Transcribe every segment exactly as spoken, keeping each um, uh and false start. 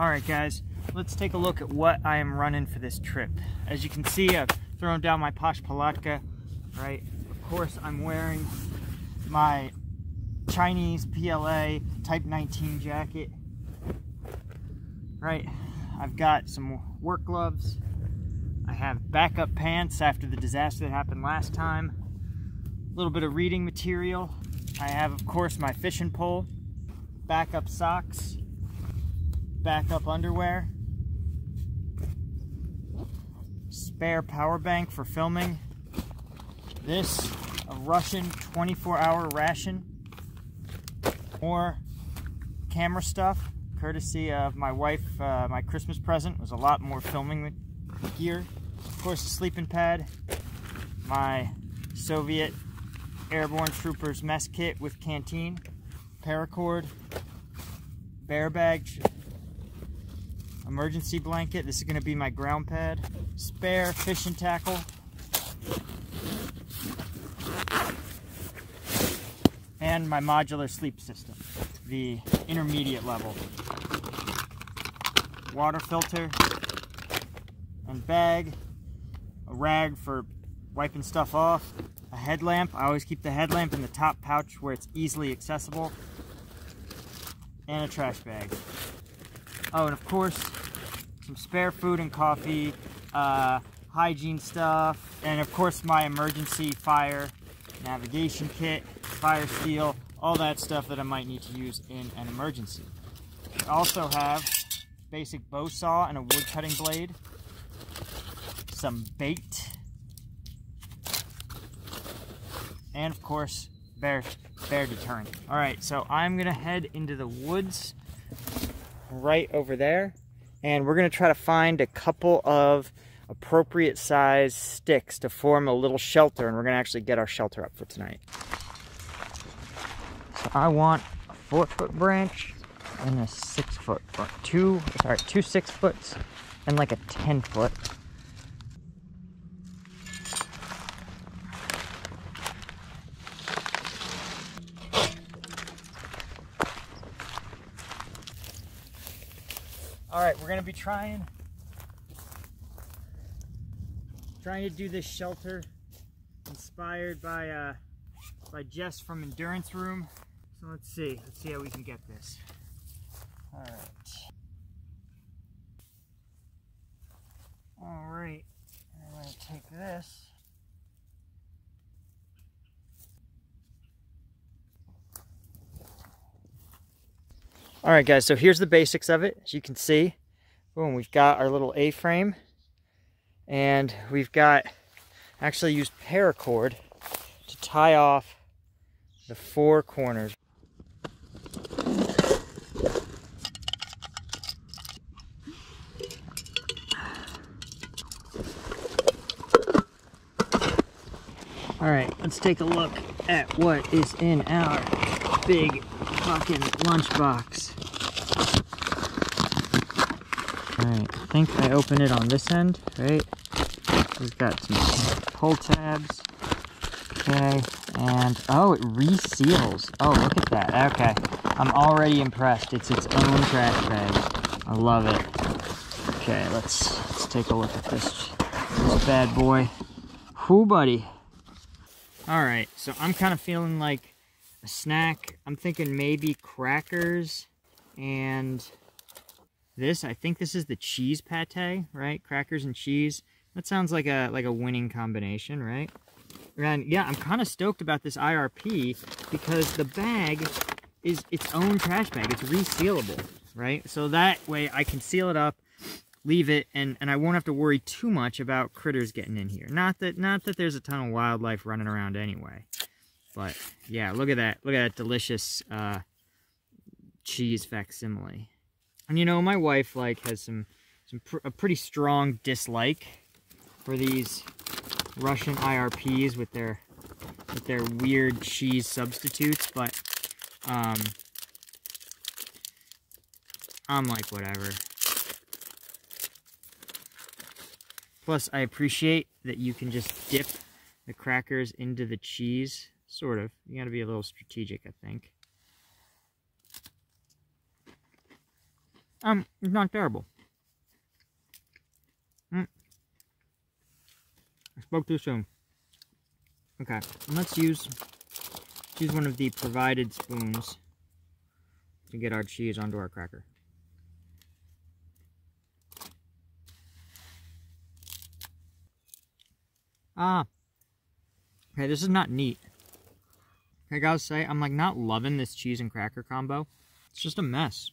Alright guys, let's take a look at what I am running for this trip. As you can see, I've thrown down my Plash Palatka, right? Of course, I'm wearing my Chinese P L A Type nineteen jacket, right? I've got some work gloves. I have backup pants after the disaster that happened last time. A little bit of reading material. I have, of course, my fishing pole, backup socks, backup underwear, spare power bank for filming, this, a Russian twenty-four hour ration, more camera stuff, courtesy of my wife. Uh, my Christmas present was a lot more filming gear. Of course, a sleeping pad, my Soviet Airborne Troopers mess kit with canteen, paracord, bear bag, emergency blanket. This is going to be my ground pad, spare fishing tackle, and my modular sleep system, the intermediate level, water filter and bag, a rag for wiping stuff off, a headlamp. I always keep the headlamp in the top pouch where it's easily accessible, and a trash bag. Oh, and of course, some spare food and coffee, uh, hygiene stuff, and of course my emergency fire navigation kit, fire steel, all that stuff that I might need to use in an emergency. I also have basic bow saw and a wood cutting blade, some bait, and of course, bear, bear deterrent. All right, so I'm gonna head into the woods right over there, and we're gonna try to find a couple of appropriate size sticks to form a little shelter, and we're gonna actually get our shelter up for tonight. So I want a four foot branch and a six foot, or two, sorry, two six foots and like a ten foot. All right, we're gonna be trying, trying to do this shelter inspired by uh, by Jess from Endurance Room. So let's see, let's see how we can get this. All right. All right, I'm gonna take this. All right guys, so here's the basics of it. As you can see, boom, we've got our little A-frame, and we've got, actually used paracord to tie off the four corners. All right, let's take a look at what is in our big fucking lunchbox. Alright, I think I open it on this end, right? We've got some pull tabs. Okay, and oh, it reseals. Oh, look at that. Okay, I'm already impressed. It's its own trash bag. I love it. Okay, let's let's take a look at this, this bad boy. Whoo, buddy. Alright, so I'm kind of feeling like a snack. I'm thinking maybe crackers, and this, I think this is the cheese pate, right? Crackers and cheese. That sounds like a like a winning combination, right? And yeah, I'm kind of stoked about this I R P because the bag is its own trash bag. It's resealable, right? So that way I can seal it up, leave it, and and I won't have to worry too much about critters getting in here. Not that not that there's a ton of wildlife running around anyway. But yeah, look at that. Look at that delicious uh, cheese facsimile. And you know, my wife like has some, some pr a pretty strong dislike for these Russian I R Ps with their with their weird cheese substitutes. But um, I'm like, whatever. Plus, I appreciate that you can just dip the crackers into the cheese. Sort of. You gotta be a little strategic, I think. Um, it's not terrible. Mm. I spoke too soon. Okay, let's use use one of the provided spoons to get our cheese onto our cracker. Ah. Okay, this is not neat. I gotta say, I'm like not loving this cheese and cracker combo. It's just a mess.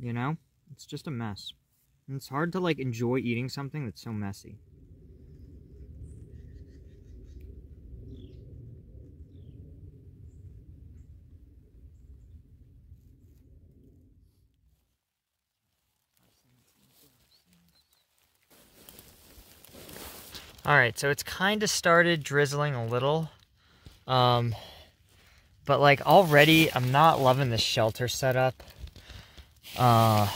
You know? It's just a mess. And it's hard to like enjoy eating something that's so messy. Alright, so it's kind of started drizzling a little, um, but like already I'm not loving this shelter setup. Uh,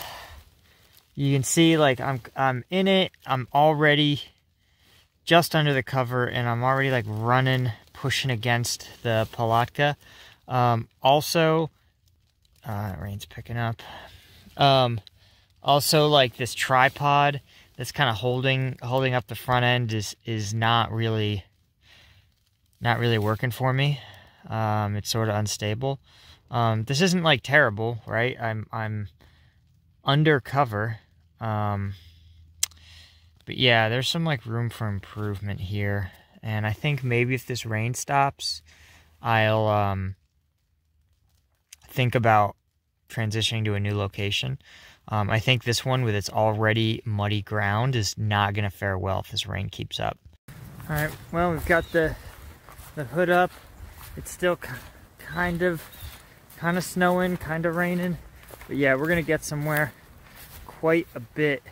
you can see like I'm, I'm in it, I'm already just under the cover and I'm already like running, pushing against the Palatka. Um, also, uh, rain's picking up. Um, also like this tripod that's kind of holding holding up the front end is is not really not really working for me. Um, it's sort of unstable. Um, this isn't like terrible, right? I'm I'm under cover, um, but yeah, there's some like room for improvement here. And I think maybe if this rain stops, I'll um, think about transitioning to a new location. Um, I think this one, with its already muddy ground, is not going to fare well if this rain keeps up. All right, well, we've got the the hood up. It's still kind of kind of snowing, kind of raining, but yeah, we're going to get somewhere quite a bit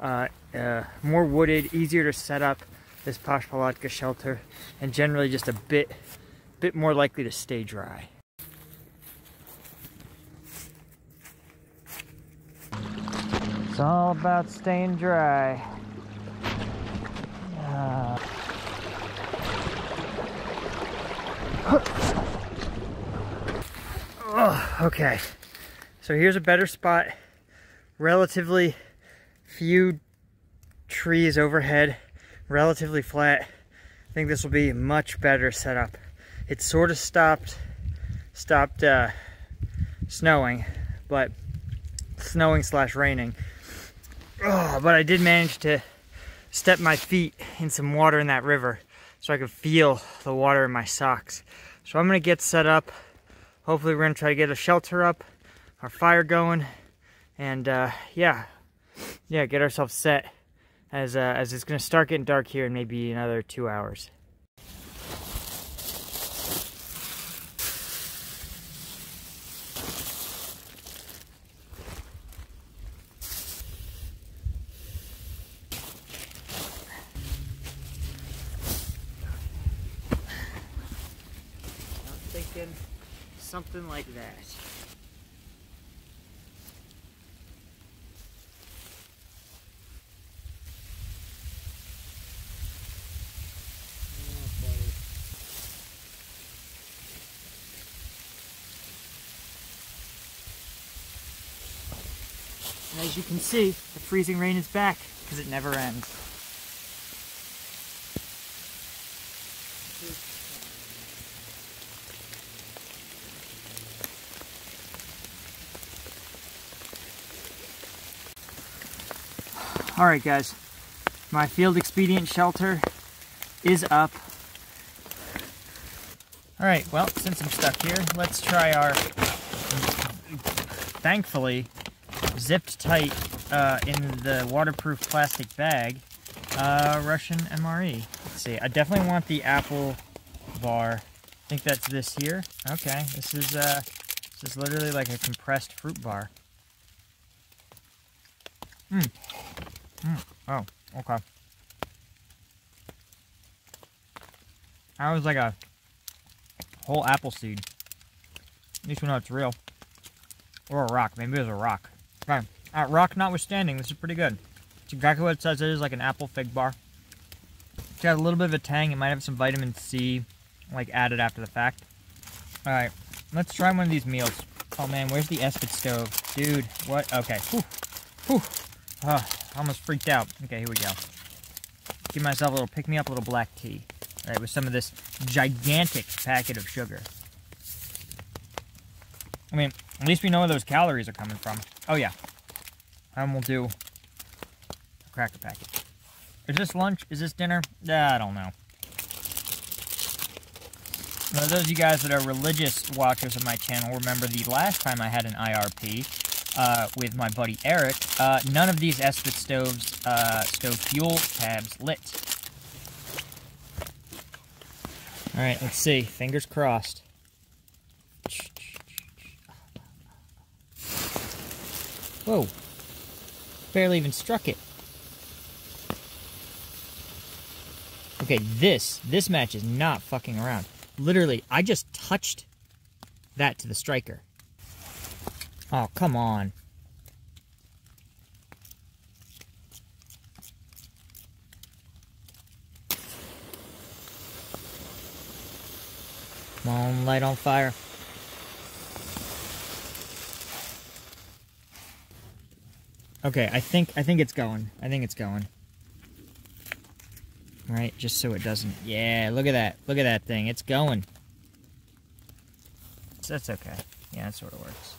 uh, uh, more wooded, easier to set up this Plash Palatka shelter, and generally just a bit bit more likely to stay dry. It's all about staying dry. Uh. Oh, okay, so here's a better spot. Relatively few trees overhead, relatively flat. I think this will be a much better setup. It sort of stopped, stopped uh, snowing, but snowing slash raining. Oh, but I did manage to step my feet in some water in that river so I could feel the water in my socks. So I'm gonna get set up. Hopefully we're gonna try to get a shelter up, our fire going, and uh, yeah, yeah, get ourselves set as, uh, as it's gonna start getting dark here in maybe another two hours. Something like that. And as you can see, the freezing rain is back because it never ends. All right, guys, my field expedient shelter is up. All right, well, since I'm stuck here, let's try our, thankfully, zipped tight uh, in the waterproof plastic bag, uh, Russian M R E. Let's see, I definitely want the apple bar. I think that's this here. Okay, this is, uh, this is literally like a compressed fruit bar. Mmm. Mm. Oh, okay. That was like a whole apple seed. At least we know it's real. Or a rock. Maybe it was a rock. Okay. That rock notwithstanding, this is pretty good. It's exactly what it says. It is like an apple fig bar. It's got a little bit of a tang. It might have some vitamin C like added after the fact. Alright, let's try one of these meals. Oh man, where's the Esbit stove? Dude, what? Okay. Whew. Whew. Oh, almost freaked out. Okay, here we go. Give myself a little pick-me-up, a little black tea. All right, with some of this gigantic packet of sugar. I mean, at least we know where those calories are coming from. Oh yeah. And we'll do a cracker packet. Is this lunch? Is this dinner? I don't know. Now, those of you guys that are religious watchers of my channel remember the last time I had an I R P uh, with my buddy Eric. Uh, none of these Esbit stoves, uh, stove fuel tabs lit. All right, let's see. Fingers crossed. Whoa. Barely even struck it. Okay, this, this match is not fucking around. Literally, I just touched that to the striker. Oh, come on. Come on, light on fire. Okay, I think I think it's going. I think it's going. All right, just so it doesn't. Yeah, look at that. Look at that thing. It's going. So that's okay. Yeah, that sort of works.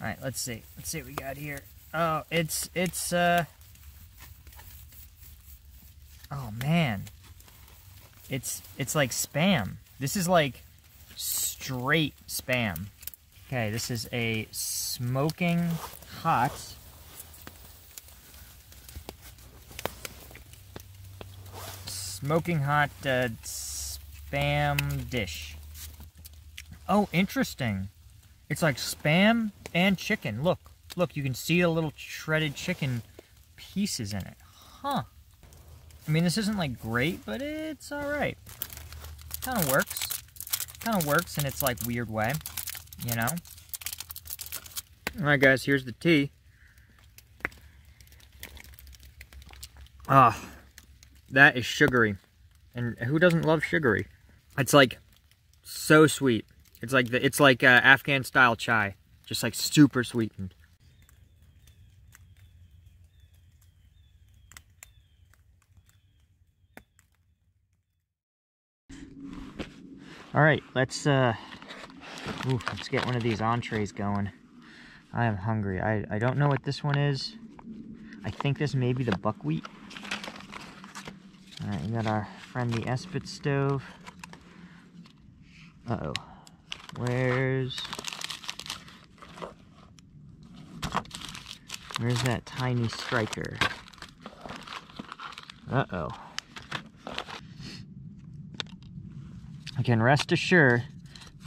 All right, let's see. Let's see what we got here. Oh, it's it's uh Oh, man. It's it's like spam. This is like straight spam. Okay, this is a smoking hot Smoking hot uh, spam dish. Oh, interesting. It's like spam and chicken. Look, look, you can see the little shredded chicken pieces in it. Huh. I mean, this isn't like great, but it's alright. Kind of works. Kind of works in its like weird way, you know? Alright, guys, here's the tea. Ah. That is sugary, and who doesn't love sugary? It's like so sweet. It's like the, it's like uh, Afghan style chai, just like super sweetened. All right, let's uh, ooh, let's get one of these entrees going. I am hungry. I I don't know what this one is. I think this may be the buckwheat. Alright, we got our friendly Esbit stove. Uh-oh. Where's... Where's that tiny striker? Uh-oh. I can rest assured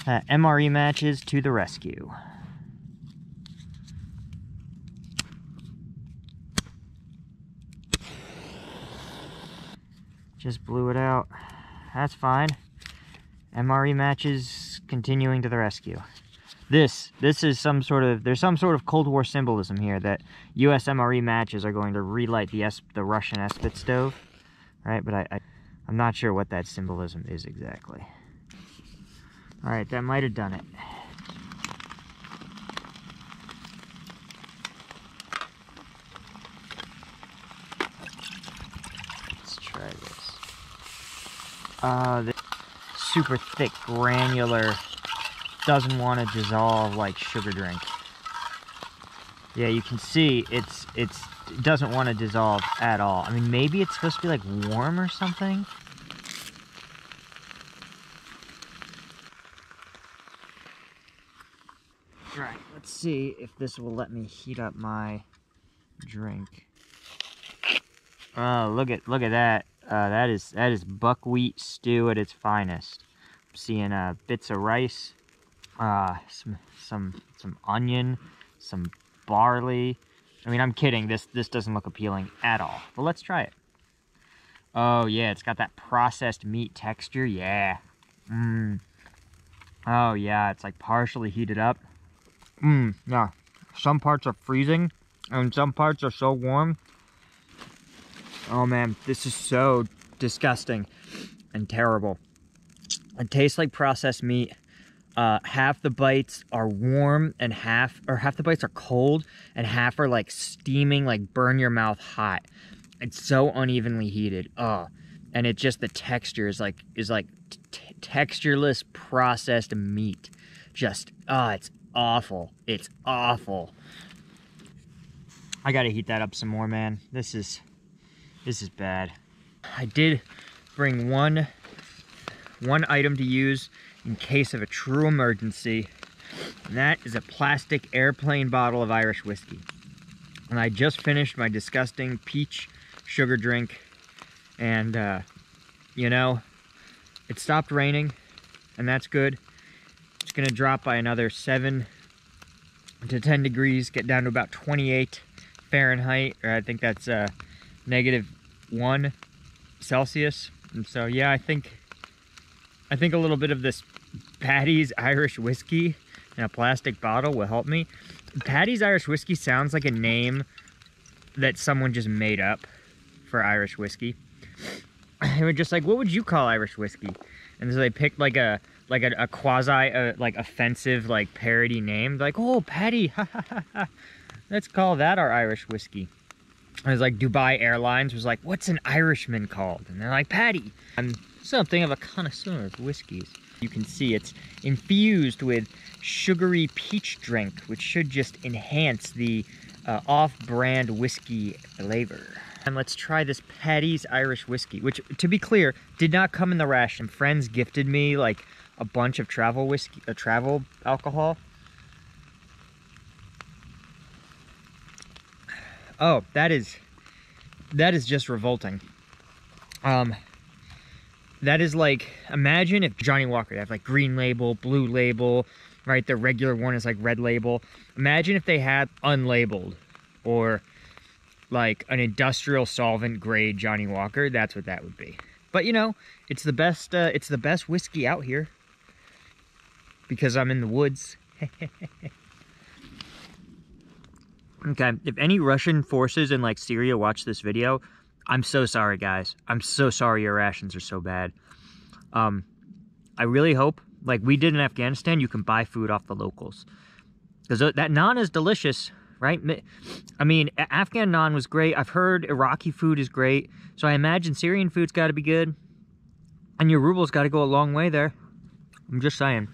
that M R E matches to the rescue. Just blew it out. That's fine. M R E matches continuing to the rescue. This, this is some sort of, there's some sort of Cold War symbolism here that U S M R E matches are going to relight the es the Russian Esbit stove, right? But I, I, I'm not sure what that symbolism is exactly. All right, that might have done it. Uh, this super thick, granular, doesn't want to dissolve like sugar drink. Yeah, you can see it's it's it doesn't want to dissolve at all. I mean, maybe it's supposed to be like warm or something. All right, let's see if this will let me heat up my drink. Oh, look at look at that. Uh, that is that is buckwheat stew at its finest. I'm seeing uh, bits of rice, uh, some some some onion, some barley. I mean, I'm kidding. This this doesn't look appealing at all. But let's try it. Oh yeah, it's got that processed meat texture. Yeah. Mmm. Oh yeah, it's like partially heated up. Mmm. Yeah. Some parts are freezing, and some parts are so warm. Oh man, this is so disgusting and terrible. It tastes like processed meat. Uh, half the bites are warm and half, or half the bites are cold and half are like steaming, like burn your mouth hot. It's so unevenly heated. Oh, and it just, the texture is like, is like t textureless processed meat. Just, oh, it's awful. It's awful. I gotta heat that up some more, man. This is, this is bad. I did bring one, one item to use in case of a true emergency, and that is a plastic airplane bottle of Irish whiskey. And I just finished my disgusting peach sugar drink, and uh, you know, it stopped raining, and that's good. It's gonna drop by another seven to ten degrees, get down to about twenty-eight Fahrenheit, or I think that's uh, negative one Celsius. And so yeah, I think I think a little bit of this Paddy's Irish Whiskey in a plastic bottle will help me. Paddy's Irish Whiskey sounds like a name that someone just made up for Irish whiskey. They were just like, what would you call Irish whiskey? And so they picked like a like a, a quasi a, like offensive like parody name. They're like, oh, Paddy, ha ha ha ha. Let's call that our Irish whiskey. I was like, Dubai Airlines was like, what's an Irishman called? And they're like, Paddy. I'm something of a connoisseur of whiskeys. You can see it's infused with sugary peach drink, which should just enhance the uh, off-brand whiskey flavor. And let's try this Paddy's Irish Whiskey, which, to be clear, did not come in the ration. Friends gifted me like a bunch of travel whiskey, uh, travel alcohol. Oh, that is, that is just revolting. Um, that is like, imagine if Johnny Walker, they have like green label, blue label, right? The regular one is like red label. Imagine if they had unlabeled or like an industrial solvent grade Johnny Walker. That's what that would be. But you know, it's the best, uh, it's the best whiskey out here because I'm in the woods. Okay, if any Russian forces in like Syria watch this video, I'm so sorry, guys. I'm so sorry your rations are so bad. Um, I really hope, like we did in Afghanistan, you can buy food off the locals. Because that naan is delicious, right? I mean, Afghan naan was great. I've heard Iraqi food is great. So I imagine Syrian food's got to be good. And your ruble's got to go a long way there. I'm just saying.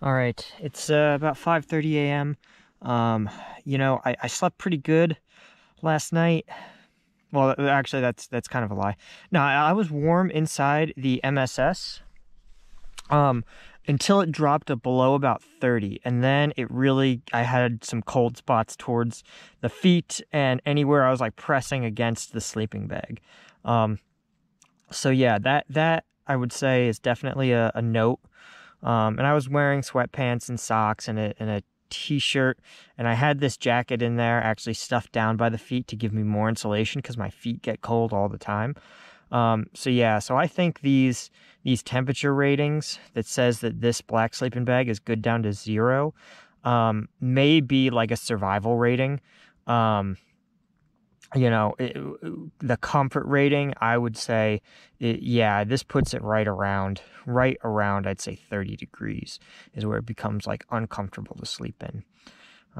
All right, it's uh, about five thirty a m Um, you know, I, I slept pretty good last night. Well, actually, that's that's kind of a lie. No, I, I was warm inside the M S S um, until it dropped to below about thirty. And then it really, I had some cold spots towards the feet and anywhere I was like pressing against the sleeping bag. Um, so yeah, that, that I would say is definitely a, a note. Um, and I was wearing sweatpants and socks and a, and a t-shirt, and I had this jacket in there actually stuffed down by the feet to give me more insulation because my feet get cold all the time. Um, so yeah, so I think these, these temperature ratings that says that this black sleeping bag is good down to zero, um, may be like a survival rating. Um, you know, it, the comfort rating, I would say, it, yeah, this puts it right around, right around, I'd say thirty degrees is where it becomes like uncomfortable to sleep in.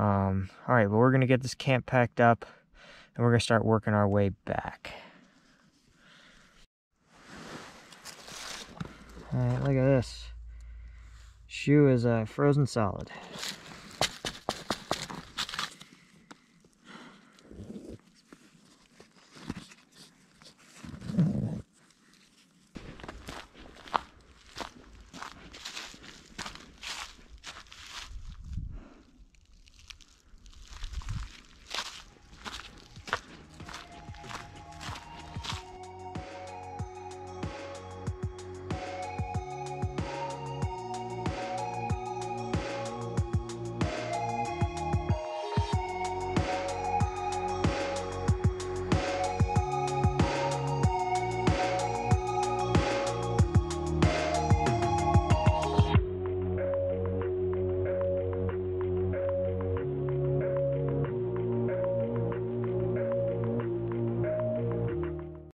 Um, all right, well, we're going to get this camp packed up and we're going to start working our way back. All right, look at this. Shoe is uh, frozen solid.